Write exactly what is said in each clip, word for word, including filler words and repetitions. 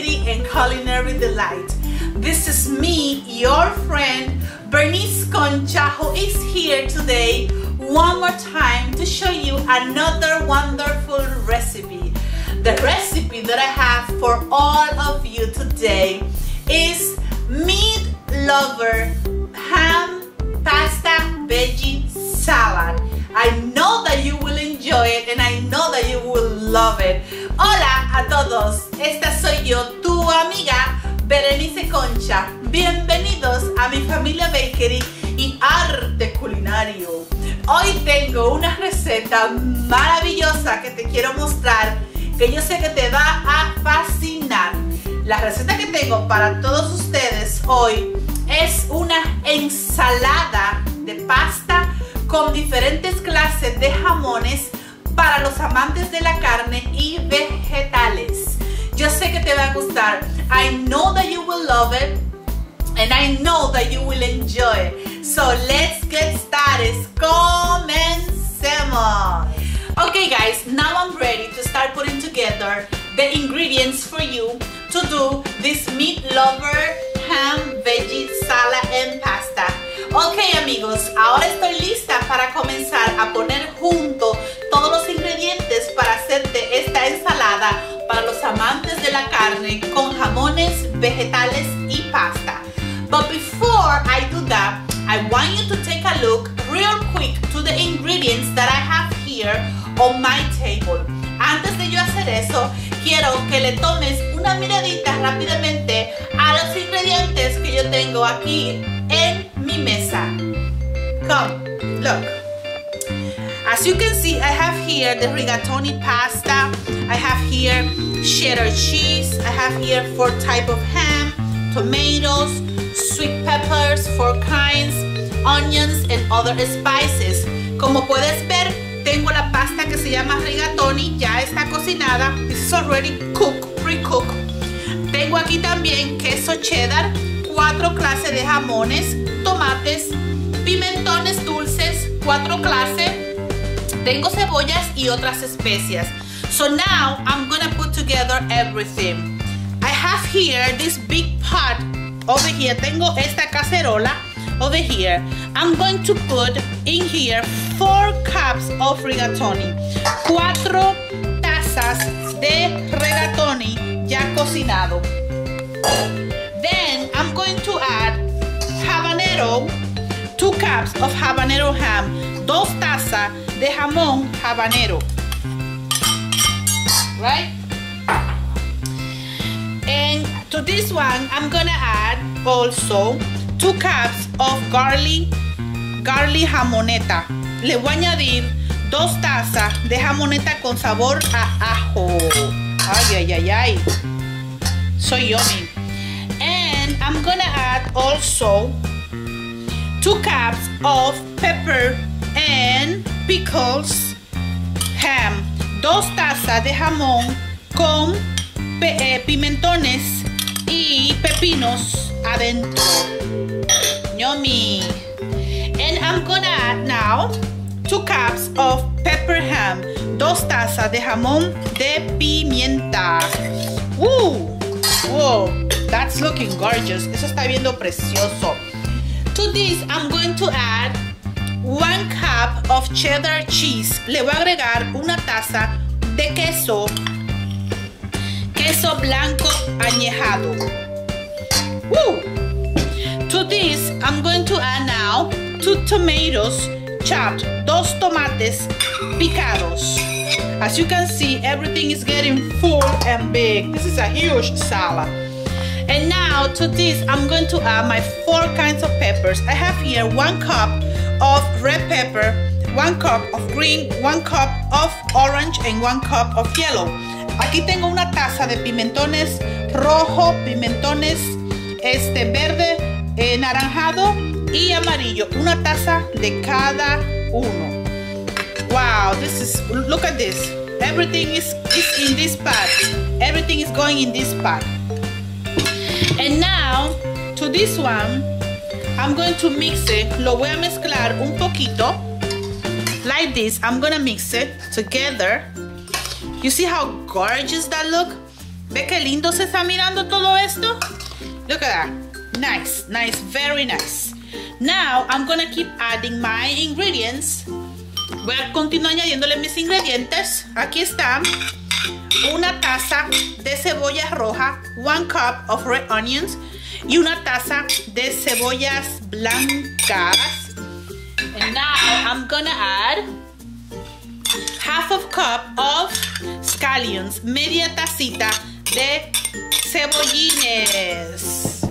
creativity, and culinary delight. This is me, your friend, Berenice Concha, who is here today one more time to show you another wonderful recipe. The recipe that I have for all of you today is meat lover ham pasta veggie salad. I know that you will enjoy it and I know that you will love it. Hola a todos, esta soy yo, tu amiga Berenice Concha. Bienvenidos a Mi Familia Bakery y Arte Culinario. Hoy tengo una receta maravillosa que te quiero mostrar, que yo sé que te va a fascinar. La receta que tengo para todos ustedes hoy es una ensalada de pasta con diferentes clases de jamones para los amantes de la carne y vegetales. Yo sé que te va a gustar. I know that you will love it and I know that you will enjoy it. So let's get started. Comencemos. Okay guys, now I'm ready to start putting together the ingredients for you to do this meat lover ham veggie salad and pasta. Ok amigos, ahora estoy lista para comenzar a poner junto todos los ingredientes para hacerte esta ensalada para los amantes de la carne con jamones, vegetales y pasta. But before I do that, I want you to take a look real quick to the ingredients that I have here on my table. Antes de yo hacer eso, quiero que le tomes una miradita rápidamente a los ingredientes que yo tengo aquí en mi mesa. Come, look. As you can see, I have here the rigatoni pasta. I have here cheddar cheese. I have here four types of ham, tomatoes, sweet peppers, four kinds, onions, and other spices. Como puedes ver, tengo la pasta que se llama rigatoni, ya está cocinada. This is already cooked, pre-cooked. Tengo aquí también queso cheddar, cuatro clases de jamones, tomates, pimentones dulces, cuatro clases. Tengo cebollas y otras especias. So now I'm gonna put together everything. I have here this big pot over here. Tengo esta cacerola over here. I'm going to put in here four cups of rigatoni. Cuatro tazas de rigatoni ya cocinado. Then I'm going to add habanero, two cups of habanero ham, dos tazas de jamón habanero. Right? And to this one, I'm gonna add also two cups of garlic, garlic jamoneta. Le voy a añadir dos tazas de jamoneta con sabor a ajo. Ay, ay, ay, ay. So yummy. And I'm gonna add also two cups of pepper and pickles ham. Dos tazas de jamón con pimentones y pepinos adentro. Yummy. And I'm gonna add now two cups of pepper ham, dos tazas de jamón de pimienta. Woo! Whoa, that's looking gorgeous. Eso está viendo precioso. To this, I'm going to add one cup of cheddar cheese. Le voy a agregar una taza de queso, queso blanco añejado. Woo! To this, I'm going to add now two tomatoes chopped, dos tomates picados. As you can see, everything is getting full and big. This is a huge salad. And now to this, I'm going to add my four kinds of peppers. I have here one cup of red pepper, one cup of green, one cup of orange, and one cup of yellow. Aquí tengo una taza de pimentones rojo, pimentones este verde, Eh, naranjado y amarillo, una taza de cada uno. Wow, this is, look at this. Everything is, is in this pot. Everything is going in this pot. And now, to this one, I'm going to mix it. Lo voy a mezclar un poquito. Like this, I'm going to mix it together. You see how gorgeous that look? ¿Ve qué lindo se está mirando todo esto? Look at that. Nice, nice, very nice. Now, I'm gonna keep adding my ingredients. Voy a continuar añadiéndole mis ingredientes. Aquí están. Una taza de cebolla roja, one cup of red onions, y una taza de cebollas blancas. And now I'm gonna add half of cup of scallions, media tacita de cebollines.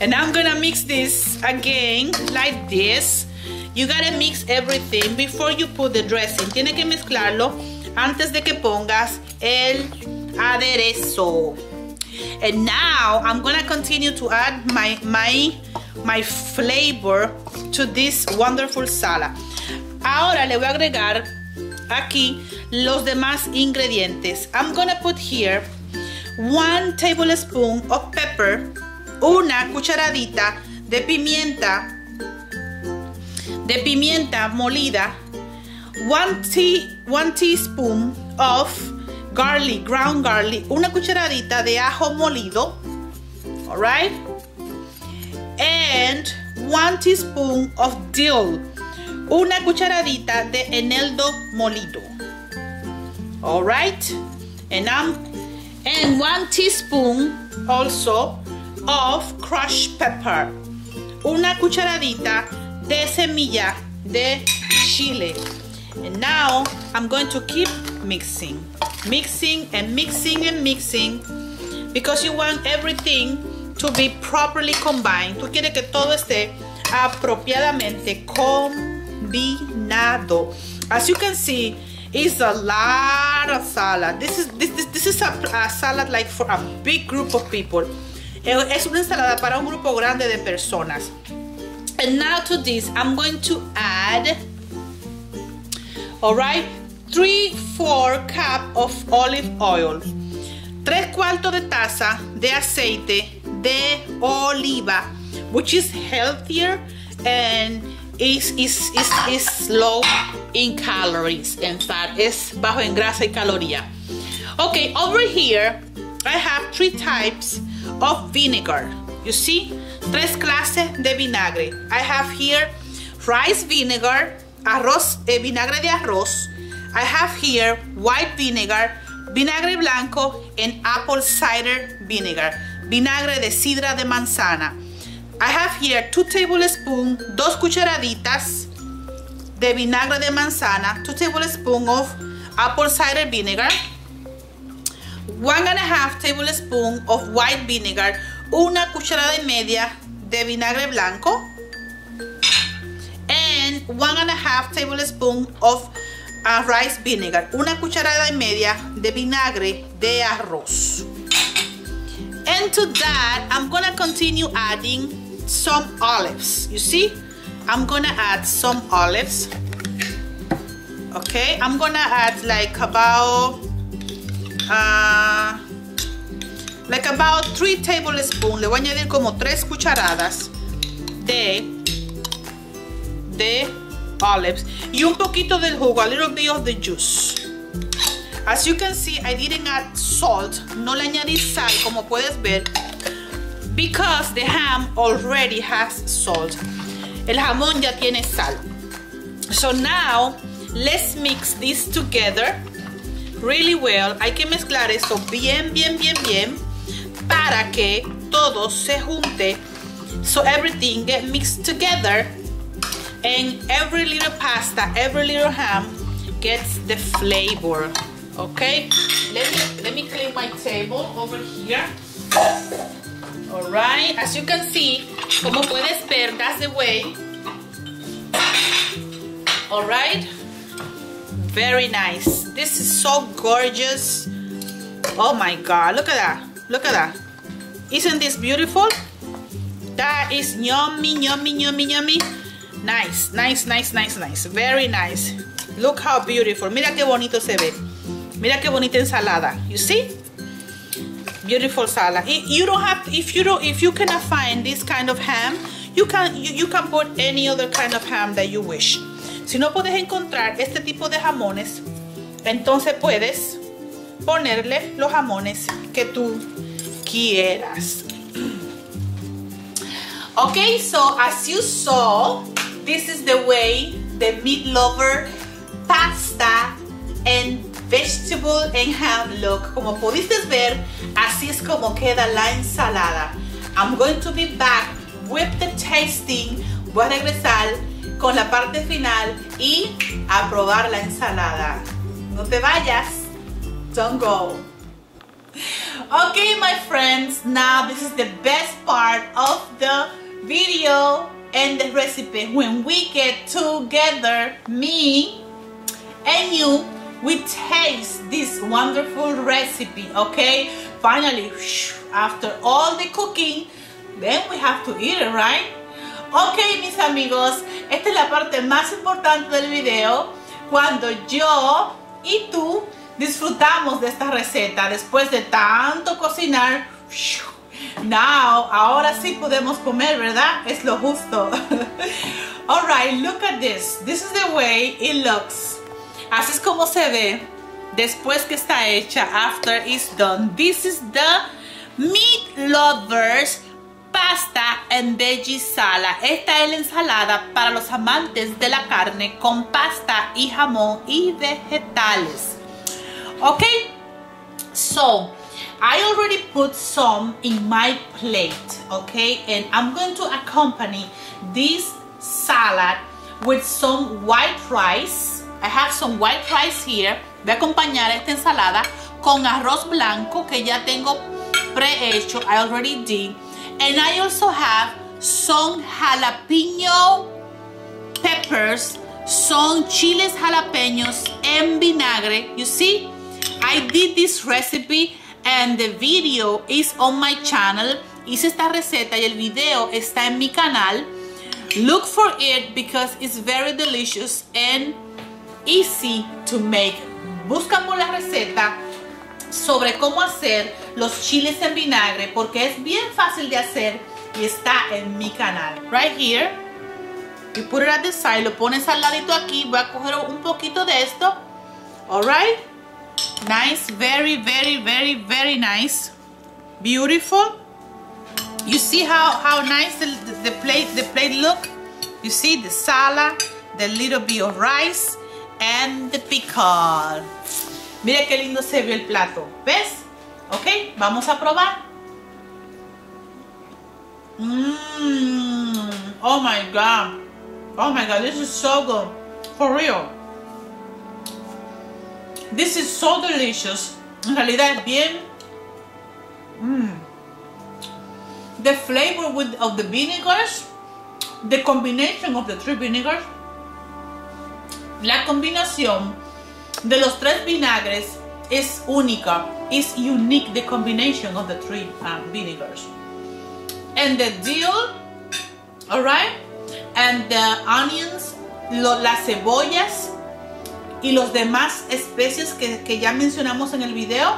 And I'm gonna mix this again like this. You gotta mix everything before you put the dressing. Tiene que mezclarlo antes de que pongas el aderezo. And now I'm gonna continue to add my my my flavor to this wonderful salad. Ahora le voy a agregar aquí los demás ingredientes. I'm gonna put here one tablespoon of pepper, una cucharadita de pimienta, de pimienta molida, one tea, one teaspoon of garlic, ground garlic, una cucharadita de ajo molido, all right, and one teaspoon of dill, una cucharadita de eneldo molido, all right, and I'm, and one teaspoon also of crushed pepper, una cucharadita de semilla de chile. And now I'm going to keep mixing, mixing and mixing and mixing, because you want everything to be properly combined. Tú quieres que todo esté apropiadamente combinado. As you can see, it's a lot of salad. This is this this, this is a, a salad like for a big group of people. Es una ensalada para un grupo grande de personas. And now to this, I'm going to add, all right, three fourths cup of olive oil, tres cuartos de taza de aceite de oliva, which is healthier and is, is, is, is low in calories and fat. Es bajo en grasa y caloría. Okay, over here I have three types of vinegar. You see, tres clases de vinagre. I have here rice vinegar, arroz, eh, vinagre de arroz. I have here white vinegar, vinagre blanco, and apple cider vinegar, vinagre de sidra de manzana. I have here two tablespoons, dos cucharaditas de vinagre de manzana, two tablespoons of apple cider vinegar, one and a half tablespoon of white vinegar, una cucharada y media de vinagre blanco, and one and a half tablespoon of uh, rice vinegar, una cucharada y media de vinagre de arroz. And to that, I'm gonna continue adding some olives. You see, I'm gonna add some olives. Okay, I'm gonna add like about Uh, like about three tablespoons. Le voy a añadir como tres cucharadas de de olives y un poquito del jugo, a little bit of the juice. As you can see, I didn't add salt. No le añadí sal, como puedes ver, because the ham already has salt. El jamón ya tiene sal. So now let's mix this together really well. Hay que mezclar esto bien, bien, bien, bien para que todo se junte. So everything get mixed together and every little pasta, every little ham gets the flavor. Okay? Let me, let me clean my table over here. All right. As you can see, como puedes ver, that's the way. All right. Very nice. This is so gorgeous. Oh my God, look at that, look at that. Isn't this beautiful? That is yummy, yummy, yummy, yummy. Nice, nice, nice, nice, nice. Very nice. Look how beautiful. Mira qué bonito se ve. Mira qué bonita ensalada. You see? Beautiful salad. You don't have, if you don't, if you cannot find this kind of ham, you can, you, you can put any other kind of ham that you wish. Si no puedes encontrar este tipo de jamones, entonces puedes ponerle los jamones que tú quieras. Okay, so as you saw, this is the way the meat lover pasta and vegetable and ham look. Como pudiste ver, así es como queda la ensalada. I'm going to be back with the tasting. Voy a regresar con la parte final y a probar la ensalada. No te vayas. Don't go. Okay, my friends, now this is the best part of the video and the recipe. When we get together, me and you, we taste this wonderful recipe, okay? Finally, after all the cooking, then we have to eat it, right? Ok, mis amigos, esta es la parte más importante del video, cuando yo y tú disfrutamos de esta receta después de tanto cocinar. Now, ahora sí podemos comer, ¿verdad? Es lo justo. Alright, look at this. This is the way it looks. Así es como se ve después que está hecha. After it's done. This is the meat lovers pasta and veggie salad. Esta es la ensalada para los amantes de la carne con pasta y jamón y vegetales. Okay, so I already put some in my plate, okay, and I'm going to accompany this salad with some white rice. I have some white rice here. Voy a acompañar esta ensalada con arroz blanco que ya tengo prehecho. I already did. And I also have some jalapeno peppers, some chiles jalapeños and vinagre. You see, I did this recipe and the video is on my channel. Hice esta receta y el video está en mi canal. Look for it because it's very delicious and easy to make. Busca por la receta sobre cómo hacer los chiles en vinagre porque es bien fácil de hacer y está en mi canal. Right here, you put it at the side, lo pones al ladito aquí. Voy a coger un poquito de esto. Alright, nice, very, very, very, very nice, beautiful. You see how how nice the, the, the plate the plate look. You see the salad, the little bit of rice and the pickle. Mira qué lindo se vio el plato, ¿ves? Ok, vamos a probar. Mmm, oh my god, oh my god, this is so good, for real. This is so delicious. En realidad es bien. Mmm. The flavor with, of the vinegars, the combination of the three vinegars, la combinación de los tres vinagres es única. It's unique, the combination of the three um, vinegars. And the dill, alright, and the onions, lo, las cebollas y los demás especies que, que ya mencionamos en el video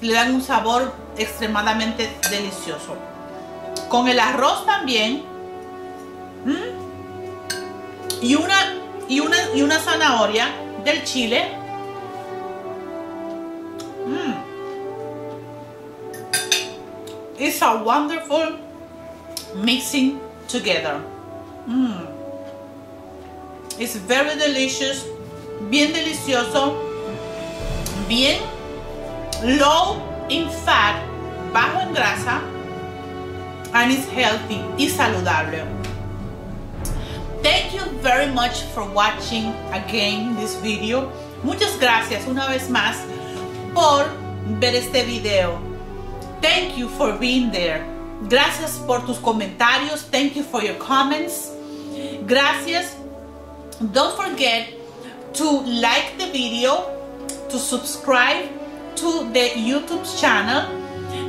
le dan un sabor extremadamente delicioso. Con el arroz también. ¿Mm? Y, una, y, una, y una zanahoria del chile. Mm. It's a wonderful mixing together. Mm. It's very delicious, bien delicioso, bien low in fat, bajo en grasa, and it's healthy y saludable. Thank you very much for watching again this video. Muchas gracias una vez más por ver este video. Thank you for being there. Gracias por tus comentarios. Thank you for your comments. Gracias. Don't forget to like the video, to subscribe to the YouTube channel.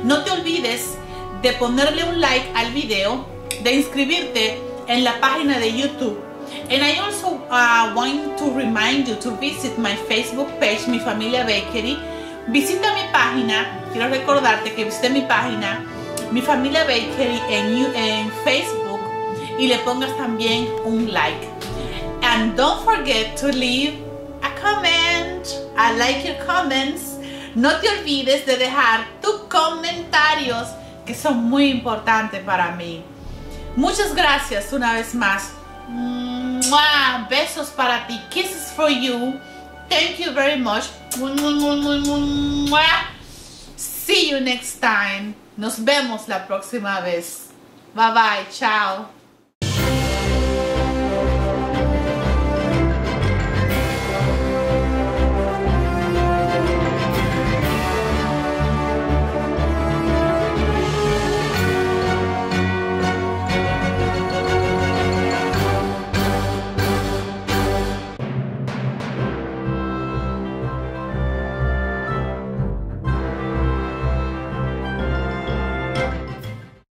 No te olvides de ponerle un like al video, de inscribirte en la página de YouTube. And I also uh, want to remind you to visit my Facebook page, Mi Familia Bakery. Visita mi página. Quiero recordarte que visite mi página, Mi Familia Bakery, en, en Facebook, y le pongas también un like. And don't forget to leave a comment. I like your comments. No te olvides de dejar tus comentarios, que son muy importantes para mí. Muchas gracias una vez más. ¡Mua! Besos para ti. Kisses for you. Thank you very much. ¡Mua! See you next time. Nos vemos la próxima vez. Bye bye. Chao.